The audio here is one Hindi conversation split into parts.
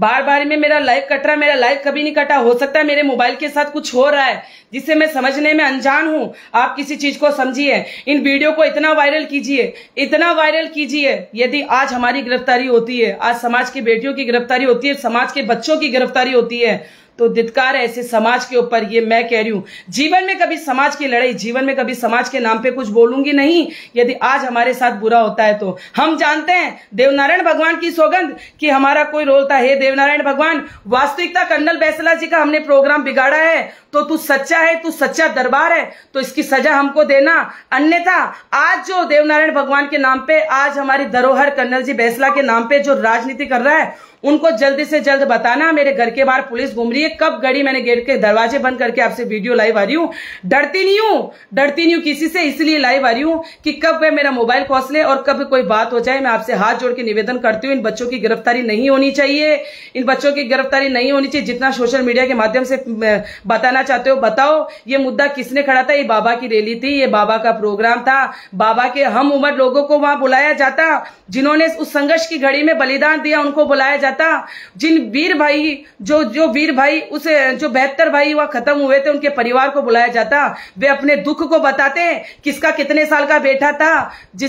बार बार में मेरा लाइव कट रहा है, मेरा लाइव कभी नहीं कटा। हो सकता है मेरे मोबाइल के साथ कुछ हो रहा है जिसे मैं समझने में अनजान हूँ। आप किसी चीज को समझिए। इन वीडियो को इतना वायरल कीजिए, इतना वायरल कीजिए। यदि आज हमारी गिरफ्तारी होती है, आज समाज की बेटियों की गिरफ्तारी होती है, समाज के बच्चों की गिरफ्तारी होती है, तो धिक्कार है ऐसे समाज के ऊपर। ये मैं कह रही हूँ, जीवन में कभी समाज की लड़ाई, जीवन में कभी समाज के नाम पे कुछ बोलूंगी नहीं। यदि आज हमारे साथ बुरा होता है तो हम जानते हैं देवनारायण भगवान की सौगंध कि हमारा कोई रोल था। हे देवनारायण भगवान, वास्तविकता कर्नल बैंसला जी का हमने प्रोग्राम बिगाड़ा है, तो तू सच्चा है, तू सच्चा दरबार है, तो इसकी सजा हमको देना, अन्यथा आज जो देवनारायण भगवान के नाम पे आज हमारी धरोहर कर्नल जी बैंसला के नाम पे जो राजनीति कर रहा है, उनको जल्दी से जल्द बताना। मेरे घर के बाहर पुलिस घूम रही है, कब घड़ी मैंने गेट के दरवाजे बंद करके आपसे वीडियो लाइव आ रही हूँ। डरती नहीं हूँ किसी से, इसलिए लाइव आ रही हूँ कि कब वे मेरा मोबाइल खोसले और कब कोई बात हो जाए। मैं आपसे हाथ जोड़ के निवेदन करती हूँ, इन बच्चों की गिरफ्तारी नहीं होनी चाहिए, इन बच्चों की गिरफ्तारी नहीं होनी चाहिए। जितना सोशल मीडिया के माध्यम से बताना चाहते हो बताओ, ये मुद्दा किसने खड़ा था? ये बाबा की रैली थी, ये बाबा का प्रोग्राम था, बाबा के हम उम्र लोगों को वहां बुलाया जाता, जिन्होंने उस संघर्ष की घड़ी में बलिदान दिया उनको बुलाया जाता। जिन वीर भाई जो वीर भाई उस जो 72 भाई वहां खत्म हुए थे उनके परिवार को बुलाया जाता, वे अपने दुख को बताते, किसका कितने साल का बेटा था,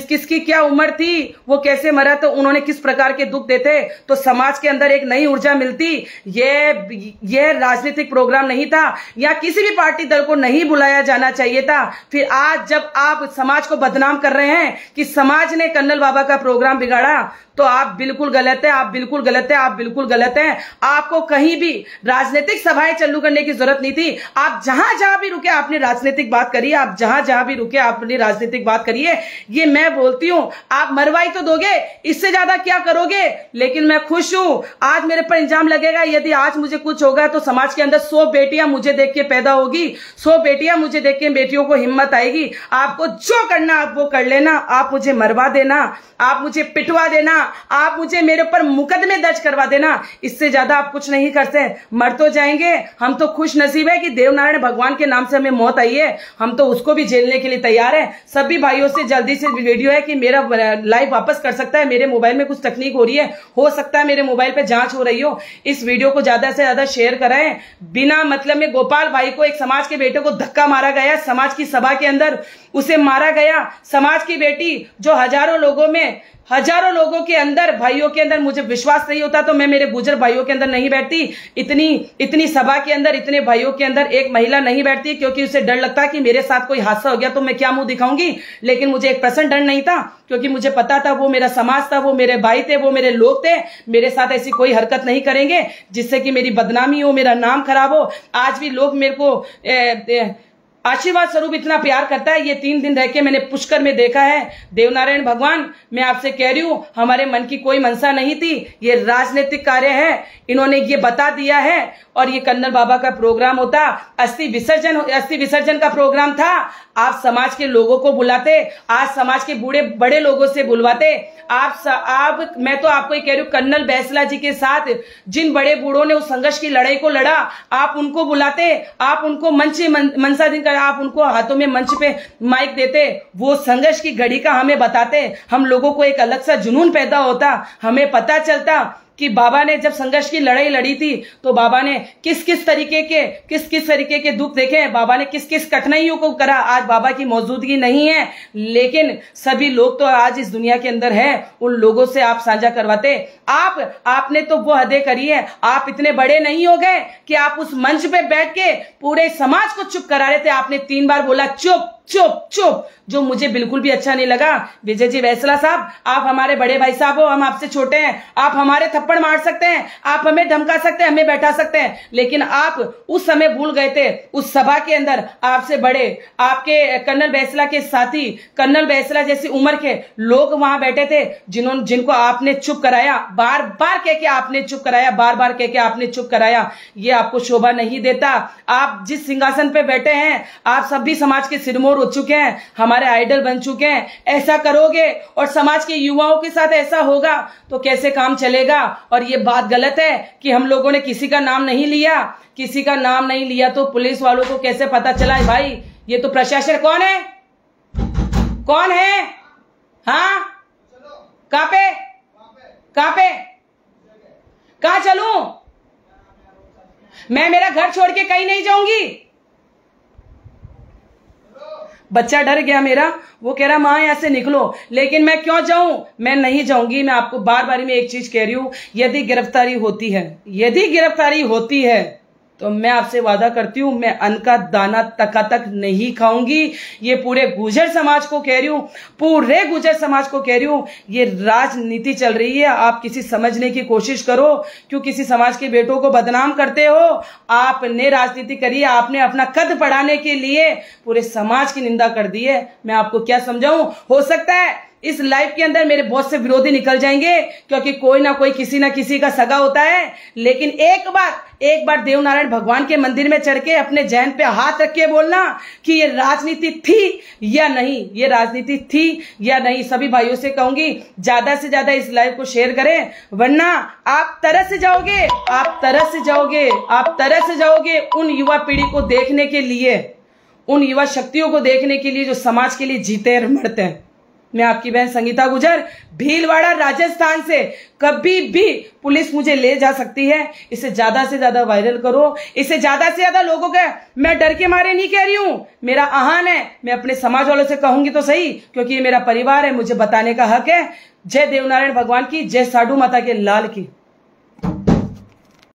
किसकी क्या उम्र थी, वो कैसे मरा, तो उन्होंने किस प्रकार के दुख देते, तो समाज के अंदर एक नई ऊर्जा मिलती। यह राजनीतिक प्रोग्राम नहीं था, या किसी भी पार्टी दल को नहीं बुलाया जाना चाहिए था। फिर आज जब आप समाज को बदनाम कर रहे हैं कि समाज ने कर्नल बाबा का प्रोग्राम बिगाड़ा, तो आप बिल्कुल गलत है, आप बिल्कुल गलत है, आप बिल्कुल गलत है। आपको कहीं भी राजनीतिक सभाएं चालू करने की जरूरत नहीं थी। आप जहां जहां भी रुके आपने राजनीतिक बात करी, आप जहां जहां भी रुके आपने राजनीतिक बात करिए। ये मैं बोलती हूं, आप मरवाई तो दोगे, इससे ज्यादा क्या करोगे? लेकिन मैं खुश हूं। आज मेरे पर इंजाम लगेगा, यदि आज मुझे कुछ होगा तो समाज के अंदर 100 बेटियां मुझे देख के पैदा होगी, 100 बेटियां मुझे देख के बेटियों को हिम्मत आएगी। आपको जो करना आप वो कर लेना, आप मुझे मरवा देना, आप मुझे पिटवा देना, आप मुझे मेरे ऊपर मुकदमे दर्ज करवा देना, इससे ज्यादा आप कुछ नहीं करते। मर तो जाएंगे, हम तो खुश नसीब है कि देवनारायण भगवान के नाम से हमें मौत आई है, हम तो उसको भी झेलने के लिए तैयार है। सभी भाइयों से जल्दी से वीडियो है कि मेरा लाइव वापस कर सकता है, मेरे मोबाइल में कुछ तकनीक हो रही है, हो सकता है मेरे मोबाइल पे जांच हो रही हो। इस वीडियो को ज्यादा से ज्यादा शेयर कराएं। बिना मतलब में गोपाल भाई को, एक समाज के बेटे को धक्का मारा गया, समाज की सभा के अंदर उसे मारा गया। समाज की बेटी जो हजारों लोगों के अंदर, भाइयों के अंदर, मुझे विश्वास नहीं होता तो मैं मेरे गुर्जर भाइयों के अंदर नहीं बैठती, इतनी सभा के अंदर, इतने भाइयों के अंदर एक महिला नहीं बैठती, क्योंकि उसे डर लगता कि मेरे साथ कोई हादसा हो गया तो मैं क्या मुंह दिखाऊंगी। लेकिन मुझे 1% डर नहीं था, क्योंकि मुझे पता था वो मेरा समाज था, वो मेरे भाई थे, वो मेरे लोग थे, मेरे साथ ऐसी कोई हरकत नहीं करेंगे जिससे कि मेरी बदनामी हो, मेरा नाम खराब हो। आज भी लोग मेरे को आशीर्वाद स्वरूप इतना प्यार करता है। ये 3 दिन रह के मैंने पुष्कर में देखा है। देवनारायण भगवान, मैं आपसे कह रही हूँ, हमारे मन की कोई मंशा नहीं थी, ये राजनीतिक कार्य है, इन्होंने ये बता दिया है। और ये कर्नल बाबा का प्रोग्राम होता, अस्थि विसर्जन का प्रोग्राम था, आप समाज के लोगों को बुलाते, आज समाज के बूढ़े बड़े लोगों से बुलवाते। आप मैं तो आपको ही कह रही हूँ, कर्नल बैंसला जी के साथ जिन बड़े बूढ़ों ने उस संघर्ष की लड़ाई को लड़ा, आप उनको बुलाते, आप उनको मंशा दिन, आप उनको हाथों में मंच पे माइक देते, वो संघर्ष की घड़ी का हमें बताते, हम लोगों को एक अलग सा जुनून पैदा होता। हमें पता चलता कि बाबा ने जब संघर्ष की लड़ाई लड़ी थी तो बाबा ने किस किस तरीके के दुख देखे हैं, बाबा ने किस किस कठिनाइयों को करा। आज बाबा की मौजूदगी नहीं है, लेकिन सभी लोग तो आज इस दुनिया के अंदर हैं, उन लोगों से आप साझा करवाते। आपने तो वो हदें करी है, आप इतने बड़े नहीं हो गए कि आप उस मंच पे बैठ के पूरे समाज को चुप करा रहे थे। आपने 3 बार बोला चुप चुप चुप, जो मुझे बिल्कुल भी अच्छा नहीं लगा। विजय जी बैसला साहब, आप हमारे बड़े भाई साहब हो, हम आपसे छोटे हैं, आप हमारे थप्पड़ मार सकते हैं, आप हमें धमका सकते हैं, हमें बैठा सकते हैं, लेकिन आप उस समय भूल गए थे। उस सभा के अंदर आपसे बड़े, आपके कर्नल बैंसला के साथी, कर्नल बैंसला जैसी उम्र के लोग वहां बैठे थे, जिनको आपने चुप कराया, बार बार कह के आपने चुप कराया। ये आपको शोभा नहीं देता। आप जिस सिंहासन पे बैठे हैं, आप सभी समाज के सिरमौर हो चुके हैं, हमारे आइडल बन चुके हैं। ऐसा करोगे और समाज के युवाओं के साथ ऐसा होगा तो कैसे काम चलेगा? और ये बात गलत है कि हम लोगों ने किसी का नाम नहीं लिया, तो पुलिस वालों को कैसे पता चला? भाई, ये तो प्रशासन कौन है? हाँ, कहाँ पे कहां चलूं? मैं मेरा घर छोड़ के कहीं नहीं जाऊंगी। बच्चा डर गया मेरा, वो कह रहा माँ यहाँ से निकलो, लेकिन मैं क्यों जाऊं? मैं नहीं जाऊंगी। मैं आपको बार बार में एक चीज कह रही हूं, यदि गिरफ्तारी होती है, यदि गिरफ्तारी होती है तो मैं आपसे वादा करती हूं मैं अन्न का दाना तकातक नहीं खाऊंगी। ये पूरे गुर्जर समाज को कह रही हूं, पूरे गुर्जर समाज को कह रही हूं, ये राजनीति चल रही है। आप किसी समझने की कोशिश करो, क्यों किसी समाज के बेटों को बदनाम करते हो? आपने राजनीति करी है, आपने अपना कद बढ़ाने के लिए पूरे समाज की निंदा कर दी है। मैं आपको क्या समझाऊं? हो सकता है इस लाइव के अंदर मेरे बहुत से विरोधी निकल जाएंगे, क्योंकि कोई ना कोई किसी ना किसी का सगा होता है, लेकिन एक बार देवनारायण भगवान के मंदिर में चढ़ के अपने जैन पे हाथ रख के बोलना कि ये राजनीति थी या नहीं, ये राजनीति थी या नहीं। सभी भाइयों से कहूंगी ज्यादा से ज्यादा इस लाइव को शेयर करें, वरना आप तरस जाओगे, आप तरस जाओगे, आप तरस जाओगे उन युवा पीढ़ी को देखने के लिए, उन युवा शक्तियों को देखने के लिए जो समाज के लिए जीते और मरते हैं। मैं आपकी बहन संगीता गुर्जर, भीलवाड़ा, राजस्थान से। कभी भी पुलिस मुझे ले जा सकती है। इसे ज्यादा से ज्यादा वायरल करो, इसे ज्यादा से ज्यादा लोगों के, मैं डर के मारे नहीं कह रही हूँ, मेरा आह्वान है, मैं अपने समाज वालों से कहूंगी तो सही, क्योंकि ये मेरा परिवार है, मुझे बताने का हक है। जय देवनारायण भगवान की, जय साडू माता के लाल की।